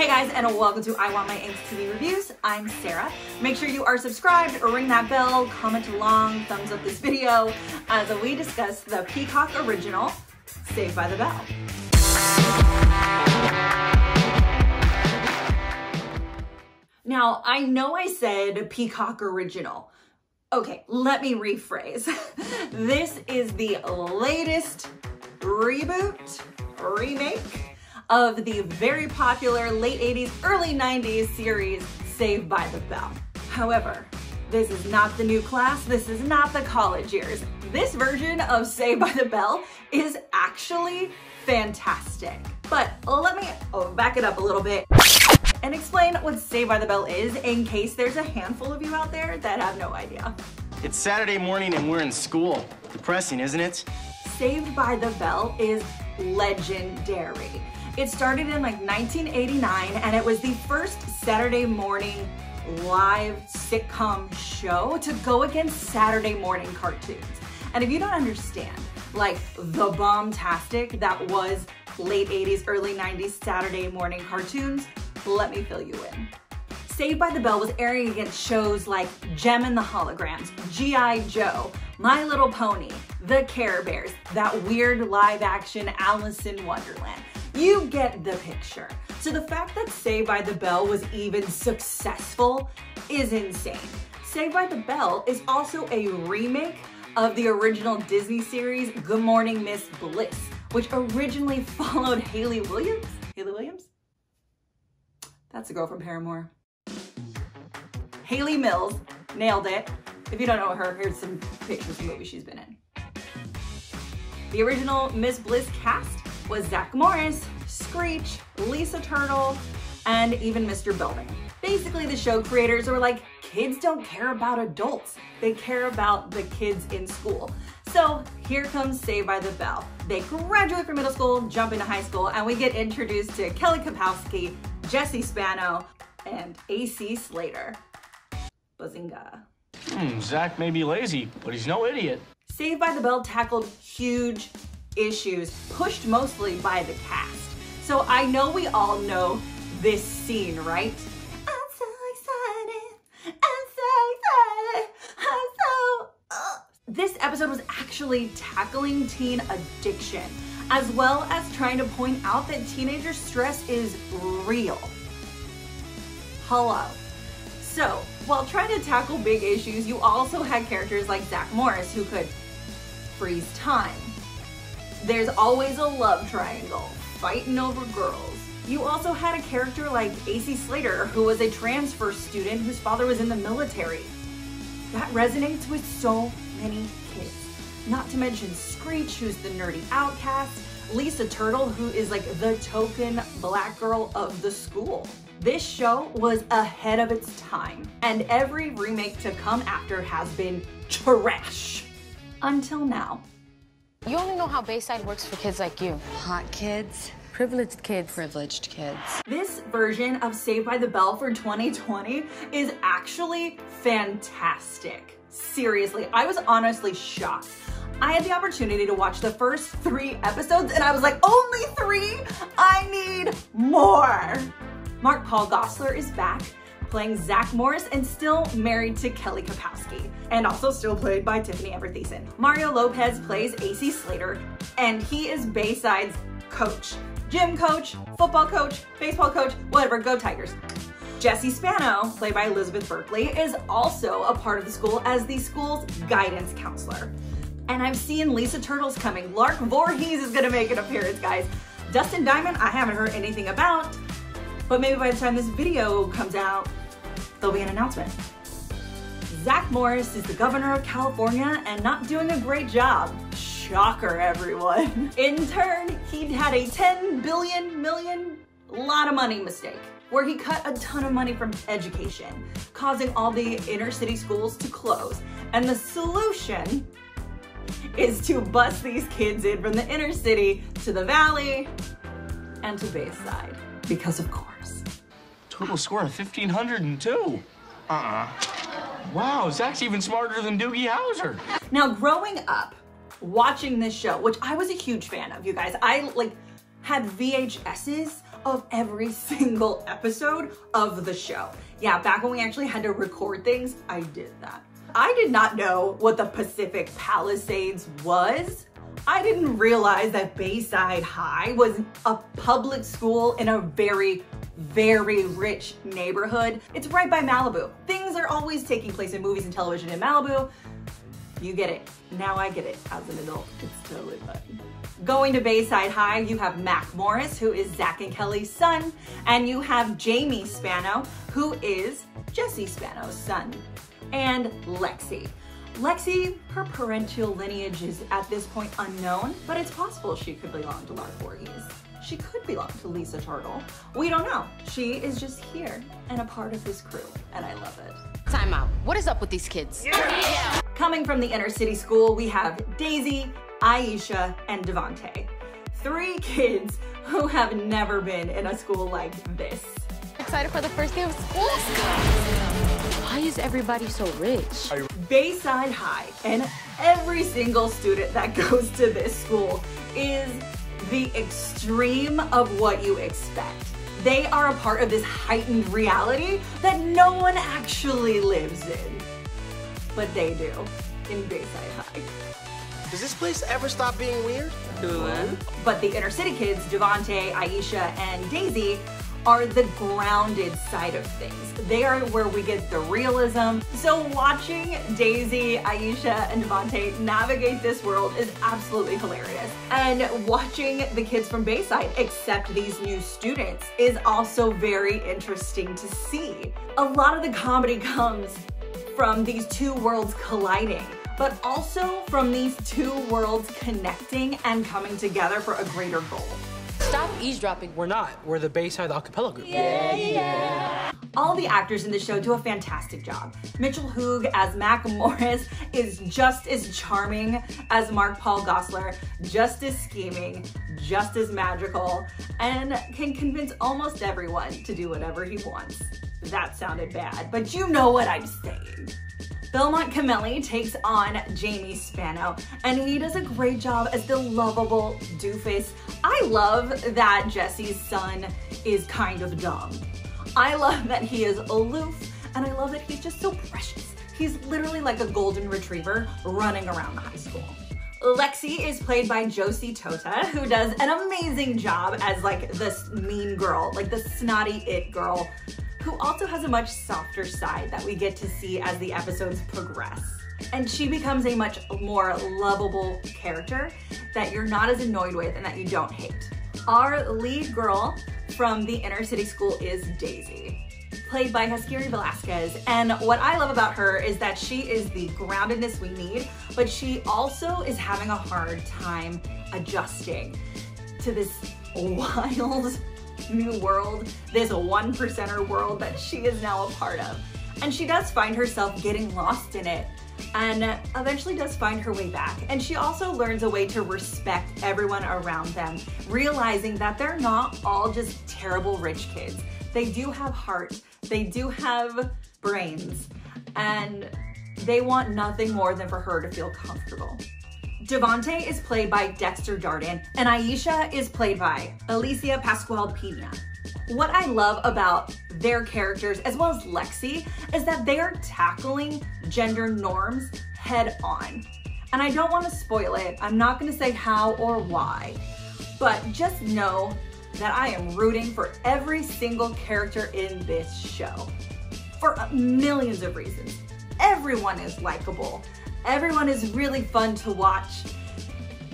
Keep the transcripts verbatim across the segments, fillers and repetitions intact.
Hey guys, and welcome to I Want My Inks T V Reviews. I'm Sarah. Make sure you are subscribed or ring that bell, comment along, thumbs up this video as we discuss the Peacock original, Saved by the Bell. Now, I know I said Peacock original. Okay, let me rephrase. This is the latest reboot, remake of the very popular late eighties, early nineties series, Saved by the Bell. However, this is not the new class. This is not the college years. This version of Saved by the Bell is actually fantastic. But let me oh, back it up a little bit and explain what Saved by the Bell is in case there's a handful of you out there that have no idea. It's Saturday morning and we're in school. Depressing, isn't it? Saved by the Bell is legendary. It started in like nineteen eighty-nine and it was the first Saturday morning live sitcom show to go against Saturday morning cartoons. And if you don't understand, like the bombastic that was late eighties, early nineties Saturday morning cartoons, let me fill you in. Saved by the Bell was airing against shows like Gem and the Holograms, G I Joe, My Little Pony, The Care Bears, that weird live action Alice in Wonderland. You get the picture. So the fact that Saved by the Bell was even successful is insane. Saved by the Bell is also a remake of the original Disney series, Good Morning, Miss Bliss, which originally followed Hayley Williams. Hayley Williams? That's a girl from Paramore. Hayley Mills, nailed it. If you don't know her, here's some pictures of movies she's been in. The original Miss Bliss cast was Zach Morris, Screech, Lisa Turtle, and even Mister Belding. Basically, the show creators were like, kids don't care about adults. They care about the kids in school. So here comes Saved by the Bell. They graduate from middle school, jump into high school, and we get introduced to Kelly Kapowski, Jesse Spano, and A C Slater. Bazinga. Hmm, Zach may be lazy, but he's no idiot. Saved by the Bell tackled huge issues pushed mostly by the cast. So I know we all know this scene, right? I'm so excited. I'm so excited. I'm so... Uh. This episode was actually tackling teen addiction, as well as trying to point out that teenager stress is real. Hello. So while trying to tackle big issues, you also had characters like Zach Morris who could freeze time. There's always a love triangle, fighting over girls. You also had a character like A C Slater, who was a transfer student whose father was in the military. That resonates with so many kids. Not to mention Screech, who's the nerdy outcast, Lisa Turtle, who is like the token black girl of the school. This show was ahead of its time, and every remake to come after has been trash. Until now. You only know how Bayside works for kids like you. Hot kids. Privileged kids. Privileged kids. This version of Saved by the Bell for twenty twenty is actually fantastic. Seriously, I was honestly shocked. I had the opportunity to watch the first three episodes and I was like, only three? I need more. Mark-Paul Gosselaar is back, playing Zach Morris and still married to Kelly Kapowski, and also still played by Tiffany Amber Thiessen. Mario Lopez plays A C Slater, and he is Bayside's coach. Gym coach, football coach, baseball coach, whatever, go Tigers. Jesse Spano, played by Elizabeth Berkley, is also a part of the school as the school's guidance counselor. And I've seen Lisa Turtle's coming. Lark Voorhees is gonna make an appearance, guys. Dustin Diamond, I haven't heard anything about, but maybe by the time this video comes out, there'll be an announcement. Zach Morris is the governor of California and not doing a great job. Shocker, everyone. In turn, he had a ten billion million lot of money mistake where he cut a ton of money from education, causing all the inner city schools to close. And the solution is to bus these kids in from the inner city to the valley and to Bayside, because of course. Total score of fifteen hundred and two. Uh-uh. Wow, Zach's even smarter than Doogie Howser. Now, growing up, watching this show, which I was a huge fan of, you guys, I like had V H S's of every single episode of the show. Yeah, back when we actually had to record things, I did that. I did not know what the Pacific Palisades was. I didn't realize that Bayside High was a public school in a very, very rich neighborhood. It's right by Malibu. Things are always taking place in movies and television in Malibu. You get it. Now I get it as an adult. It's totally fun. Going to Bayside High, you have Mac Morris, who is Zach and Kelly's son, and you have Jamie Spano, who is Jesse Spano's son, and Lexi. Lexi, her parental lineage is at this point unknown, but it's possible she could belong to Lark Voorhees. She could belong to Lisa Turtle. We don't know. She is just here and a part of this crew, and I love it. Time out. What is up with these kids? Yeah. Yeah. Coming from the inner city school, we have Daisy, Aisha, and Devante. Three kids who have never been in a school like this. Excited for the first day of school? Why is everybody so rich? Bayside High, and every single student that goes to this school is the extreme of what you expect. They are a part of this heightened reality that no one actually lives in. But they do, in Bayside High. Does this place ever stop being weird? Cool. But the inner city kids, Devante, Aisha, and Daisy, are the grounded side of things. They are where we get the realism. So watching Daisy, Aisha, and Devante navigate this world is absolutely hilarious. And watching the kids from Bayside accept these new students is also very interesting to see. A lot of the comedy comes from these two worlds colliding, but also from these two worlds connecting and coming together for a greater goal. Stop eavesdropping. We're not. We're the Bayside acapella group. Yeah, yeah. All the actors in the show do a fantastic job. Mitchell Hoog as Mac Morris is just as charming as Mark-Paul Gosselaar, just as scheming, just as magical, and can convince almost everyone to do whatever he wants. That sounded bad, but you know what I'm saying. Belmont Cameli takes on Jamie Spano, and he does a great job as the lovable doofus. I love that Jesse's son is kind of dumb. I love that he is aloof, and I love that he's just so precious. He's literally like a golden retriever running around the high school. Lexi is played by Josie Tota, who does an amazing job as like this mean girl, like the snotty it girl, who also has a much softer side that we get to see as the episodes progress. And she becomes a much more lovable character that you're not as annoyed with and that you don't hate. Our lead girl from the inner city school is Daisy, played by Haskiri Velasquez. And what I love about her is that she is the groundedness we need, but she also is having a hard time adjusting to this wild new world, this one percenter world that she is now a part of. And she does find herself getting lost in it, and eventually does find her way back. And she also learns a way to respect everyone around them, realizing that they're not all just terrible rich kids. They do have heart, they do have brains, and they want nothing more than for her to feel comfortable. Devante is played by Dexter Darden, and Aisha is played by Alicia Pascual Pena. What I love about their characters, as well as Lexi, is that they are tackling gender norms head on. And I don't want to spoil it. I'm not going to say how or why, but just know that I am rooting for every single character in this show for millions of reasons. Everyone is likable. Everyone is really fun to watch.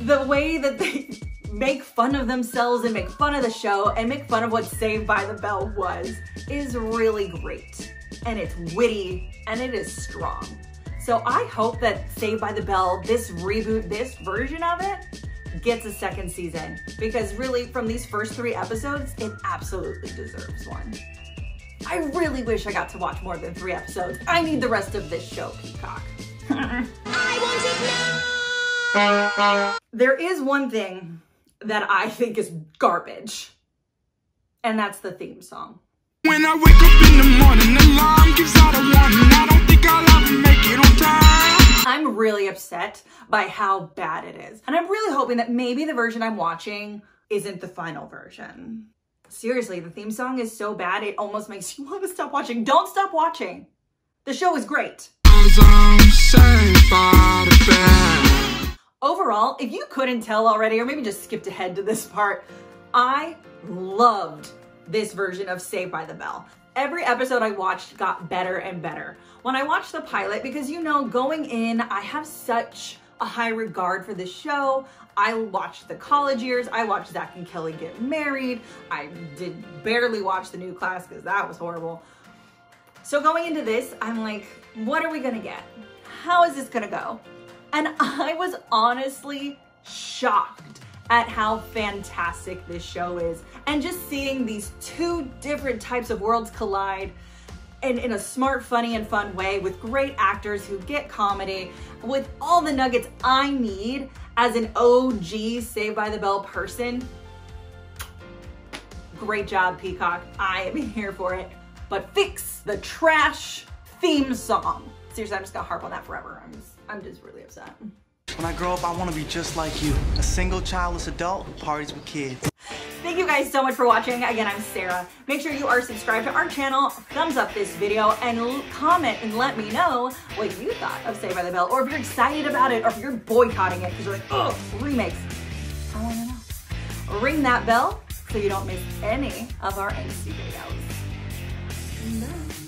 The way that they make fun of themselves and make fun of the show and make fun of what Saved by the Bell was is really great. And it's witty and it is strong. So I hope that Saved by the Bell, this reboot, this version of it, gets a second season. Because really, from these first three episodes, it absolutely deserves one. I really wish I got to watch more than three episodes. I need the rest of this show, Peacock. I want it now. There is one thing that I think is garbage, and that's the theme song. When I wake up in the morning, alarm gives out a warning. I don't think I'll ever make it on time. I'm really upset by how bad it is, and I'm really hoping that maybe the version I'm watching isn't the final version. Seriously, the theme song is so bad, it almost makes you want to stop watching. Don't stop watching. The show is great. Overall, if you couldn't tell already, or maybe just skipped ahead to this part, I loved this version of Saved by the Bell. Every episode I watched got better and better. When I watched the pilot, because you know, going in, I have such a high regard for this show. I watched the college years. I watched Zach and Kelly get married. I did barely watch the new class because that was horrible. So going into this, I'm like, what are we gonna get? How is this gonna go? And I was honestly shocked at how fantastic this show is. And just seeing these two different types of worlds collide and in a smart, funny, and fun way with great actors who get comedy, with all the nuggets I need as an O G Saved by the Bell person. Great job, Peacock. I am here for it. But fix the trash theme song. Seriously, I'm just gonna harp on that forever. I'm just, I'm just really upset. When I grow up, I wanna be just like you. A single childless adult who parties with kids. Thank you guys so much for watching. Again, I'm Sarah. Make sure you are subscribed to our channel, thumbs up this video, and comment and let me know what you thought of Saved by the Bell, or if you're excited about it, or if you're boycotting it because you're like, oh, remakes. I wanna know. Ring that bell so you don't miss any of our N C videos. No.